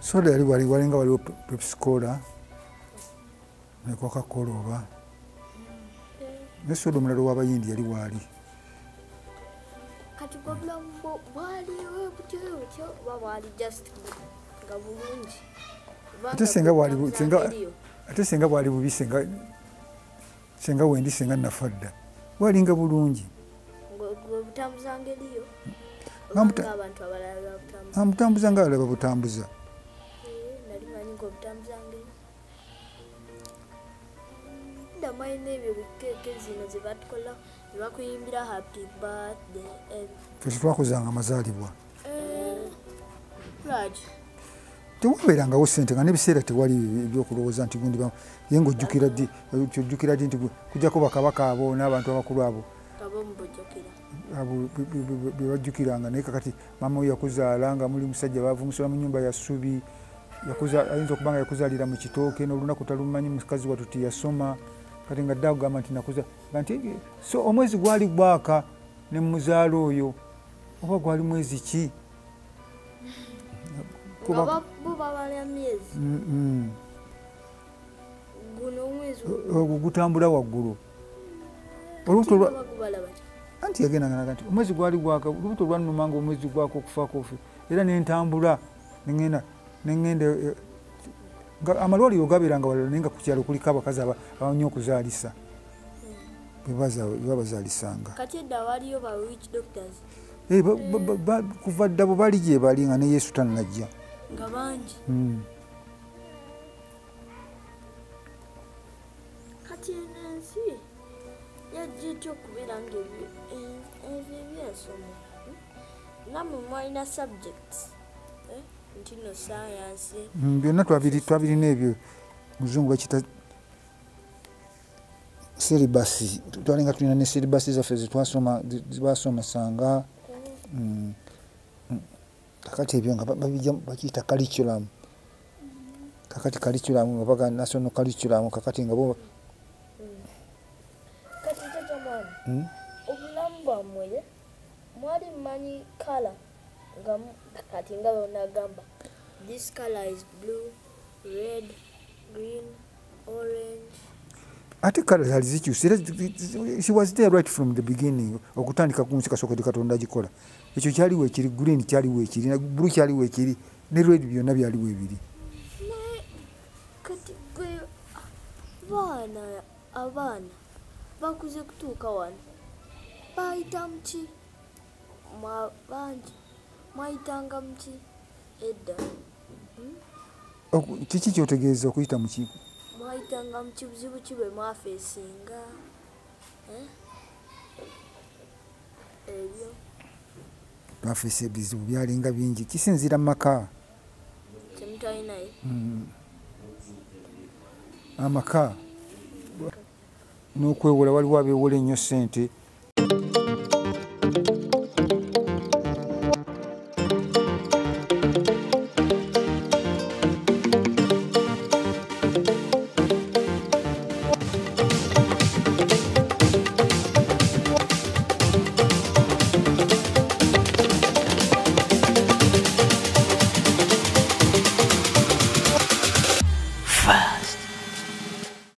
soda yali walinga waliwo Pepsi Cola ne Coca-Cola oba ne soda omulala w'abayindi yali waali kati gobulamu waaliwo butyo waali just nga bulungi ate singa waali bubi singa wendi singa nafadda walinga bulungi butambuza ngeriyo amutambuza nga alaba butambuza fe tetwakuzanga amazaalibwa tewabeerangawo ssente nga n'ebiseera tewali ebyokulowooza nti gundi ye ngaojjukira ddi nti kujjako bakabaka abo n'abantu abakulu abo bebajjukiranga naye kakati maama oyo yakuzaala nga muli musajja bavumusula mu nyumba ya ssubi ayinza okuba nga yakuzaalira mu kitooke n'olunaku talumanyi mukazi wattu teyasoma kati nga dde agamba nti nakuzaala nti so omwezi gwali gwaka ne muzaala oyo oba gwali mwezi ki ogwo gutambula waggulu anti yagenanga nti omwezi gwali gwaka lubuto lwanuma nga omwezi gwaka okufaako ofe era nentambula neŋŋenda amalwaliro gabeeranga walala naye nga ku kyalo kuliko abakazi abannya okuzaalisa bebabazaalisanga kuva dda bwe bali gye bali nga ne Yesu tannajja yajja okubeera ng'ebyensoma nammwe mwalina subject nti no sayansi byonna twabirina ebyo muzungu bakita seribasi twalinga tulina ne seribasi zaffe zebasomesanga kakati ebyo nga bakiyita curriculum kakati curriculum nga baga national curriculum kakati nga bo obulamba mwe mwali manyi kala kati nga onagamba this color is blue red green orange ati kala zalizikyusira she was there right from the beginning okutandika kunsi kasokedde katonda agikola ekyo kyaliwo ekiri green kyaliwo ekiri na blue kyaliwo ekiri ne red byonna byaliwo ebiri kati gwe abaana bakuze kutuuka wano bayita muki bangi mwayitanga muki edda kiki kyotegeeza okuyita muki mwayitanga muki buzibu ki bwe mwafeesinga ebyo twafeesa ebizibu byalinga bingi kisinziira mu maka temutalinayo amaka n'okwewola waliwo abeewola ennyo ssente